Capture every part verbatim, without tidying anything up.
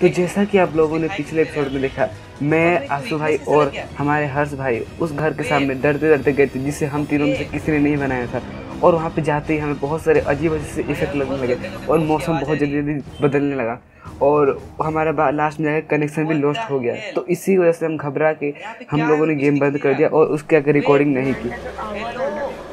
तो जैसा कि आप लोगों ने पिछले एपिसोड में देखा, मैं, आंसू भाई और हमारे हर्ष भाई उस घर के सामने डरते डरते गए थे जिसे हम तीनों में से किसी ने नहीं बनाया था। और वहाँ पे जाते ही हमें बहुत सारे अजीब अजीब से इफेक्ट लगने लगे और मौसम बहुत जल्दी जल्दी बदलने लगा और हमारा लास्ट में जाकर कनेक्शन भी लॉस्ट हो गया। तो इसी वजह से हम घबरा के हम लोगों ने गेम बंद कर दिया और उसके आगे रिकॉर्डिंग नहीं की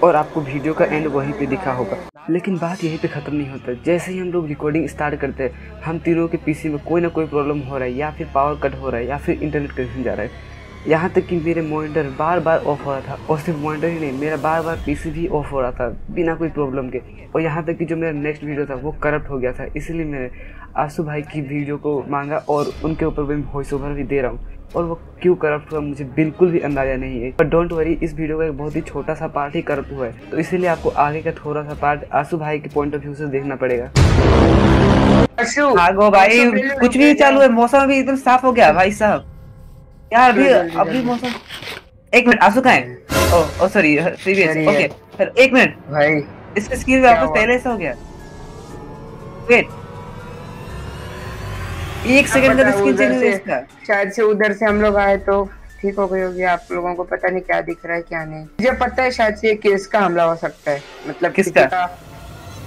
और आपको वीडियो का एंड वहीं पे दिखा होगा। लेकिन बात यहीं पे ख़त्म नहीं होता। जैसे ही हम लोग रिकॉर्डिंग स्टार्ट करते हैं, हम तीनों के पीसी में कोई ना कोई प्रॉब्लम हो रहा है, या फिर पावर कट हो रहा है, या फिर इंटरनेट कनेक्शन जा रहा है। यहाँ तक कि मेरे मॉनिटर बार बार ऑफ हो रहा था और सिर्फ मॉनिटर ही नहीं, मेरा बार बार पीसी भी ऑफ हो रहा था बिना कोई प्रॉब्लम के। और यहाँ तक कि जो मेरा नेक्स्ट वीडियो था वो करप्ट हो गया था, इसलिए मैंने आंसू भाई की वीडियो को मांगा और उनके ऊपर मैं वॉइस ओवर भी दे रहा हूँ। और वो क्यों करप्ट हुआ मुझे बिल्कुल भी अंदाजा नहीं है, पर डोंट वरी, इस वीडियो का एक बहुत ही छोटा सा पार्ट ही करप्ट हुआ है, तो इसीलिए आपको आगे का थोड़ा सा पार्ट आंसू भाई के पॉइंट ऑफ व्यू से देखना पड़ेगा। आगो भाई कुछ भी चालू है, मौसम भी एकदम साफ हो गया भाई साहब। यार अभी अभी मौसम, एक मिनट, आंसू कहाँ है? Oh oh sorry, previous, okay sir, एक मिनट भाई, इसकी स्क्रीन पे वापस पहले से हो गया। वेट, एक सेकंड का स्क्रीन चेंज है इसका। शायद से उधर से हम लोग आए तो ठीक हो गई होगी। आप लोगों को पता नहीं क्या दिख रहा है क्या नहीं, मुझे पता है शायद से केस का हमला हो सकता है। मतलब किसका?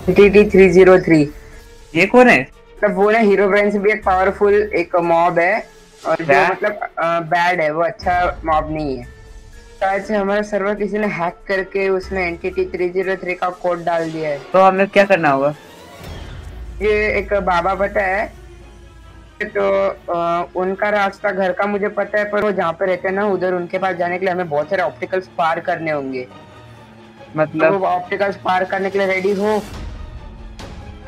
Entity three zero three. ये कौन है? मतलब वो ना हीरो ब्रांड से भी एक पावरफुल एक मॉब है और जो मतलब बैड है, वो अच्छा मॉब नहीं है। शायद से हमारा सर्वर किसी ने हैक करके उसमें एंटिटी थ्री ज़ीरो थ्री का कोड डाल दिया है। तो हमें क्या करना होगा? ये एक बाबा पता है तो आ, उनका रास्ता घर का मुझे पता है, पर वो जहाँ पे रहते हैं ना उधर, उनके पास जाने के लिए हमें बहुत सारे ऑप्टिकल्स पार करने होंगे। मतलब तो ऑप्टिकल्स पार करने के लिए रेडी हो?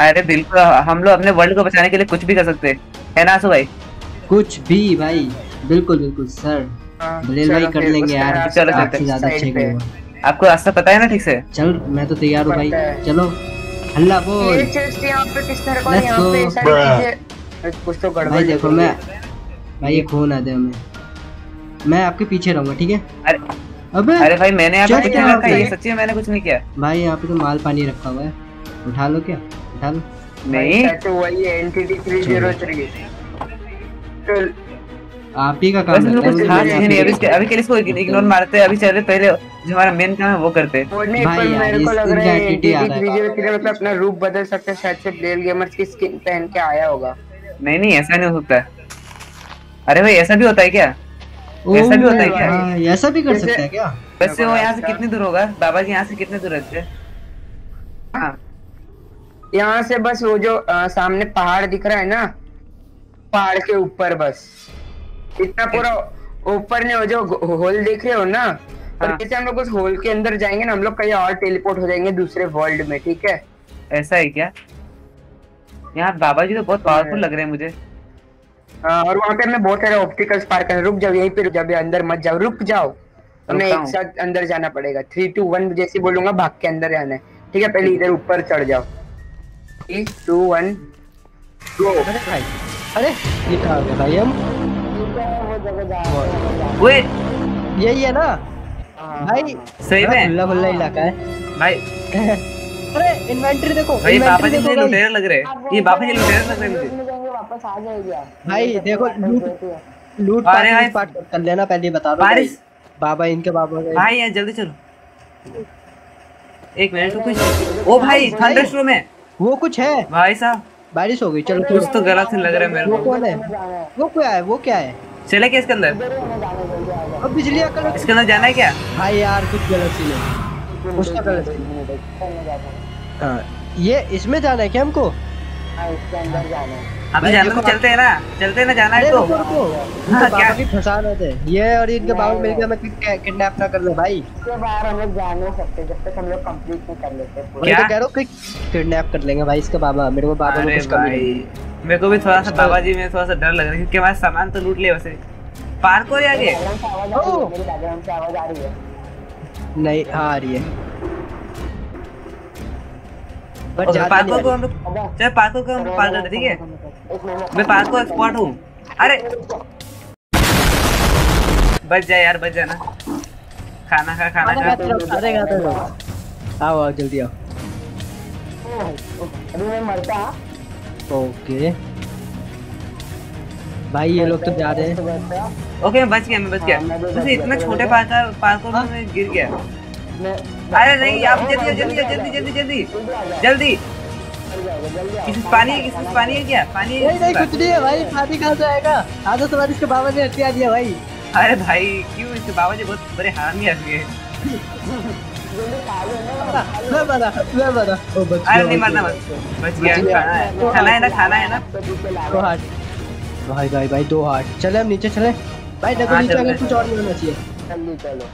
अरे बिल्कुल, हम लोग अपने वर्ल्ड को बचाने के लिए कुछ भी कर सकते है ना आंसू भाई? कुछ भी भाई, बिल्कुल बिल्कुल सर, बलेल भाई कर लेंगे यार। चलो चलते हैं, आपको रास्ता पता है ना ठीक से? चल मैं तो तैयार हूँ भाई, चलो हल्ला बोल। कुछ तो भाई देखो, मैं भाई ये खो ना दे हमें, मैं आपके पीछे रहूंगा ठीक है? अरे अरे भाई मैंने सच्ची मैंने कुछ नहीं किया भाई, यहाँ पे तो माल पानी रखा हुआ है, उठा लो क्या? उठा लो नहीं तो वही एंटिटी थ्री ज़ीरो थ्री आप ही का काम है। कुछ खास नहीं, अभी अभी के इसको इग्नोर मारते हैं, अभी चले पहले जो हमारा मेन काम है वो करते हैं। मेरे को लग रहा है एंटिटी थ्री ज़ीरो थ्री मतलब अपना रूप बदल सकता है, शायद से ब्लेल गेमर्स की स्किन पहन के आया होगा। नहीं नहीं ऐसा नहीं हो सकता। अरे भाई ऐसा भी होता है क्या? ऐसा भी होता है क्या? ऐसा भी कर सकता है क्या? वैसे वो यहाँ से कितनी दूर होगा? बाबा जी यहाँ से कितने दूर रहते हैं? यहाँ से बस वो जो सामने पहाड़ दिख रहा है ना, पहाड़ के ऊपर बस इतना, पूरा ऊपर ने वो जो होल देख रहे हो ना, और जैसे हम लोग उस होल के अंदर जाएंगे ना, हम लोग कहीं और टेलीपोर्ट हो जाएंगे दूसरे वर्ल्ड में, ठीक है? ऐसा है क्या? यहाँ बाबा जी तो बहुत पावरफुल लग रहे हैं मुझे। आ, और वहाँ पे हमें बहुत सारे ऑप्टिकल्स पार करना। रुक जाओ यहीं पे, रुक जाओ, अंदर मत जाओ, रुक जाओ, हमें एक साथ अंदर जाना पड़ेगा। थ्री टू वन जैसे बोलूंगा भाग के अंदर जाना है, ठीक है? पहले इधर ऊपर चढ़ जाओ, थ्री टू वन गो। अरे ये कहाँ हो गया भाई? हम यही है ना भाई, सही में खुला खुला इलाका है भाई। अरे इन्वेंटरी देखो, भाई बाबा जी लुटेरे लग रहे हैं, ये बाबा जी लुटेरे लग रहे हैं मुझे। वापस आ जाएगी भाई, देखो लूट लूट पार्ट कर लेना, पहले बता दो भाई। बाबा इनके बाबा भाई, यार जल्दी चलो, एक मिनट रुको। ओ भाई थंडरस्टॉर्म में वो कुछ है भाई साहब, बारिश हो गई। चलो कुछ तो गलत लग रहा है मेरे को। वो कौन है? वो क्या है? वो क्या है? चले क्या इसके अंदर? अब बिजली आकर इसके अंदर जाना है क्या? भाई यार कुछ गलत सीन है, उसका गलत सीन है। ये इसमें जाना है क्या हमको? इसके अंदर जाना है। अभी जाना तो चलते हैं ना, चलते ना जाना है तो क्या भी फंसा रहे थे ये, और इनके बाबू मिलकर हमें किडनैप ना कर ले भाई। इसके बाहर हम लोग जा नहीं सकते जब तक हम लोग कंप्लीट नहीं कर लेते। मैं तो कह रहा हूं कि किडनैप कर लेंगे भाई इसके बाबा। मेरे को बाबा में कुछ कमी नहीं, मेरे को भी थोड़ा सा बाबा जी में थोड़ा सा डर लग रहा है क्योंकि हमारा सामान तो लूट लिया। वैसे पार्क हो रही है, मेरी बैकग्राउंड से आवाज आ रही है? नहीं आ रही है, बट पार्को को हम लोग चल पार्को को हम लोग पार कर ठीक है? मैं पार्को एक्सपर्ट हूँ। अरे बच जा यार, बच जाना। खाना खा, खाना खा। आओ आओ जल्दी आओ। अभी मैं मरता। ओके भाई ये लोग तो जा रहे हैं। ओके बच गया मैं बच गया बस इतना छोटे पार्कर पार्कर में गिर गया। अरे नहीं आप जल्दी जल्दी जल्दी जल्दी जल्दी जल्दी किसी पानी है किसी पानी है क्या पानी है? नहीं कुछ नहीं है भाई पानी कहाँ से आएगा? आज तो इसके बाबा ने हत्या दिया भाई। अरे भाई क्यों इसके बाबा जी बहुत बड़े हरामी आदमी है। मैं मरा, मैं मरा। ओ बच गया। अरे नहीं मरना मत। बच गया खाना है। खाना है ना खाना है ना। दो हार्ट। भाई भाई भाई दो हार्ट। चले हम नीचे चले। भाई देखो नीचे अगर कुछ और मिलना चाहिए। चलो चलो।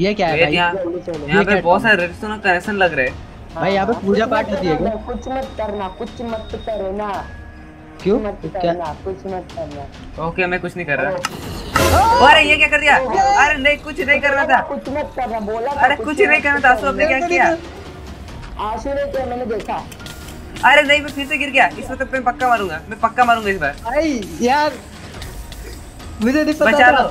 ये क्या है भाई? यहाँ पे बहुत सारे रिश्तों में कनेक्शन लग रहे हैं। भाई यहाँ पे पूजा पाठ होती है क्या? कुछ मत करना, कुछ मत करना। क्यों? कुछ मत करना। ओके मैं कुछ नहीं कर रहा। अरे ये क्या कर दिया? अरे नहीं कुछ नहीं कर रहा था कुछ मत करना बोला। अरे कुछ नहीं करना था आंसू आपने क्या किया? आंसू ने क्या मैंने देखा। अरे नहीं मैं फिर से गिर गया। इस बार तो मैं पक्का मारूंगा मैं पक्का मारूंगा इस बार। भाई यार मुझे नहीं पता बचा लो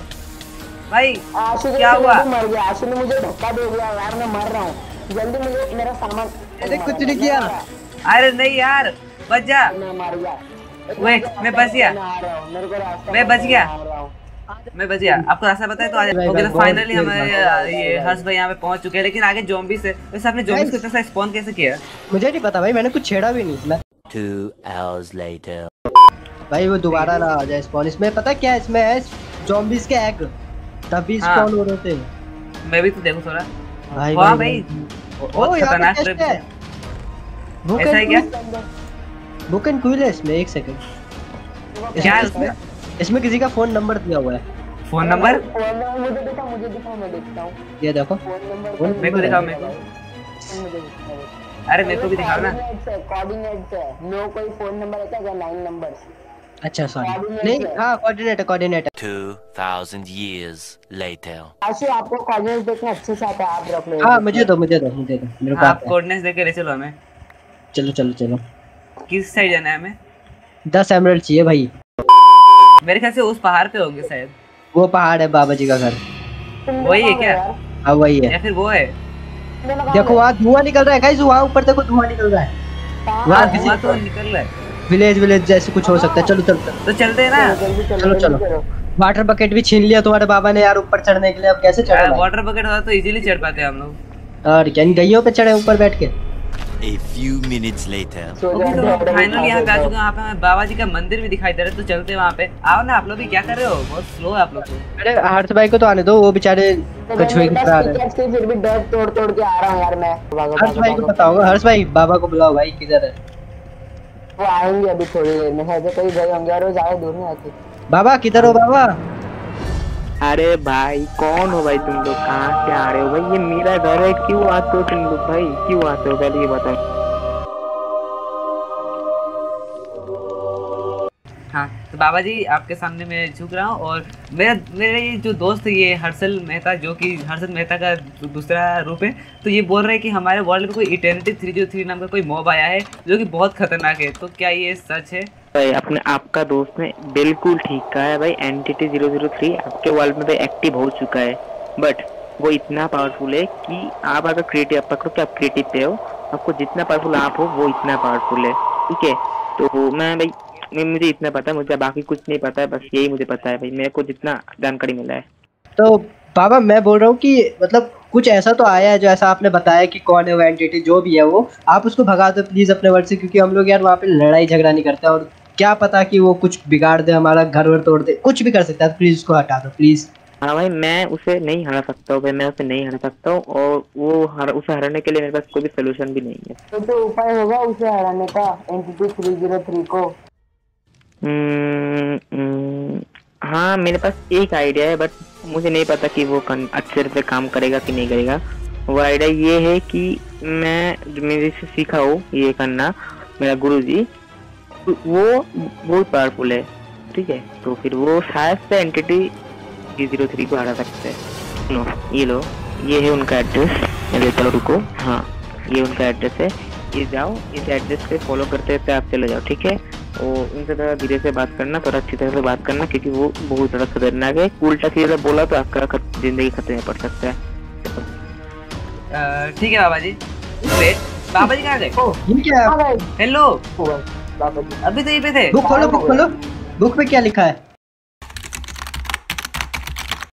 भाई। आंसू क्या हुआ? मर गया आंसू ने मुझे धक्का दे दिया यार मैं मर रहा हूं। जल्दी मुझे मेरा सामान। अरे कुछ नहीं किया। अरे नहीं यार बच जा। मैं मर गया। वेट मैं बच गया मैं बच गया मैं बच गया। आपको रास्ता पता है तो आज ओके। तो फाइनली हमारे ये हर्ष भाई यहाँ पे पहुंच चुके हैं लेकिन आगे ज़ॉम्बीज़ है। वैसे आपने ज़ॉम्बीज़ को इतना सा स्पॉन कैसे किया? मुझे नहीं पता भाई मैंने कुछ छेड़ा भी नहीं। टू आवर्स लेटर भाई वो दोबारा ना आ जाए स्पॉन। इसमें पता क्या है इसमें है ज़ॉम्बीज़ के एग तभी स्पॉन हो रहे थे। मैं भी तो देखूं थोड़ा। वाह भाई ओ खतरनाक ट्रिप है। ऐसा है क्या? बुक एंड क्विल है इसमें। एक सेकंड क्या है इसमें? किसी का फोन नंबर दिया हुआ है। फोन नंबर मुझे दिखा मुझे दिखा मैं देखता हूं। ये देखो फोन नंबर मेरे को दिखाओ मेरे को। अरे मेरे को भी दिखाओ ना। कोऑर्डिनेट है नो कोई फोन नंबर है क्या? Line numbers. अच्छा सॉरी नहीं हां coordinate coordinate. Two thousand years later आशी आपको कोऑर्डिनेट देखना अच्छे से आता है आप रख लो। हां मुझे दो मुझे दो मुझे दो मेरे को। आप कोऑर्डिनेट देके ले चलो हमें। चलो चलो चलो किस साइड जाना है हमें? दस एमरल्ड चाहिए भाई। मेरे ख्याल से उस पहाड़ पे होंगे शायद। वो पहाड़ है बाबा जी का घर। वही है क्या? हाँ वही है। या फिर वो है? देखो वहाँ धुआं निकल रहा है गाइस। वहाँ ऊपर देखो धुआं निकल रहा है। वहाँ धुआं तो निकल रहा है। विलेज विलेज जैसे कुछ हो सकता है। चलो चलो तो चलते हैं ना। चलो चलो। वाटर बकेट भी छीन लिया तुम्हारे बाबा ने यार ऊपर चढ़ने के लिए। अब कैसे चढ़े? वाटर बकेट होता तो इजीली चढ़ पाते हम लोग। और क्या गईयों पे चढ़े ऊपर बैठ के। A few minutes later finally यहाँ पे आ चुके हैं। यहाँ पे हमें बाबा जी का मंदिर भी दिखाई दे रहा है तो चलते हैं वहाँ पे। आओ ना आप लोग भी क्या कर रहे हो? बहुत स्लो है आप लोग। अरे हर्ष भाई को तो आने दो वो बेचारे कुछ भी नहीं कर रहे। फिर भी डर तोड़ तोड़ के आ रहा हूँ यार मैं। हर्ष भाई को बताऊंगा। हर्ष भाई बाबा को बुलाओ भाई। किधर है वो? आएंगे अभी थोड़ी देर में शायद कहीं गए होंगे और वो ज्यादा दूर नहीं आते। बाबा किधर हो बाबा? अरे भाई कौन हो भाई तुम लोग? कहाँ से आ रहे हो भाई? ये मेरा घर है क्यों आते हो तुम लोग भाई? क्यों आते हो पहले ये बताओ। हाँ तो बाबा जी आपके सामने मैं झुक रहा हूँ और मेरा मेरे जो दोस्त है ये हर्षल मेहता जो कि हर्षल मेहता का दूसरा रूप है तो ये बोल रहे हैं कि हमारे वर्ल्ड में कोई एटेनिटी थ्री जीरो थ्री नाम का कोई मॉब आया है जो कि बहुत खतरनाक है। तो क्या ये सच है? भाई आपने आपका दोस्त ने बिल्कुल ठीक कहा है भाई। एंटिटी ज़ीरो ज़ीरो थ्री आपके वर्ल्ड में भाई एक्टिव हो चुका है बट वो इतना पावरफुल है कि आप अगर क्रिएटिव आप पकड़ो कि आप क्रिएटिव पे हो आपको जितना पावरफुल आप हो वो इतना पावरफुल है। ठीक है तो मैं भाई मुझे इतना पता है मुझे बाकी कुछ नहीं पता है। बस यही मुझे पता है भाई मेरे को जितना जानकारी मिला है। तो बाबा मैं बोल रहा हूँ कि मतलब कुछ ऐसा तो आया है जो ऐसा आपने बताया कि कौन है वो एंटिटी जो भी है वो आप उसको भगा दो प्लीज़ अपने वर्ल्ड से क्योंकि हम लोग यार वहाँ पे लड़ाई झगड़ा नहीं करते और क्या पता कि वो कुछ बिगाड़ दे हमारा घर वर तोड़ दे कुछ भी कर सकता है। प्लीज उसको हटा दो प्लीज। हाँ भाई मैं उसे नहीं हरा सकता हूँ भाई मैं उसे नहीं हरा सकता हूँ और वो हर, उसे हराने के लिए मेरे पास कोई भी सोल्यूशन भी नहीं है। तो, तो उपाय होगा उसे हराने का एंटिटी थ्री ज़ीरो थ्री को। हम्म हम्म हाँ मेरे पास एक आइडिया है बट मुझे नहीं पता कि वो अच्छे से काम करेगा कि नहीं करेगा। वो आइडिया ये है कि मैं मेरे से सीखा हो ये करना मेरा गुरु जी वो बहुत पावरफुल है। ठीक है तो फिर वो शायद से एंटिटी थ्री ज़ीरो थ्री को हरा सकते हैं। नो ये लो ये है उनका एड्रेस। मेरे चलो रुको। हाँ ये उनका एड्रेस है। ये जाओ इस एड्रेस पे फॉलो करते हुए आप चले जाओ। ठीक है और उनसे थोड़ा धीरे से बात करना थोड़ा अच्छी तरह से बात करना क्योंकि वो बहुत ज़्यादा खतरनाक है। उल्टा सीधा बोला तो आपका जिंदगी खतरे में पड़ सकता है। ठीक है बाबा जी। बाबा जी कहाँ गए? हेलो अभी तो ये पे थे। बुक खोलो बुक खोलो। बुक पे क्या लिखा है?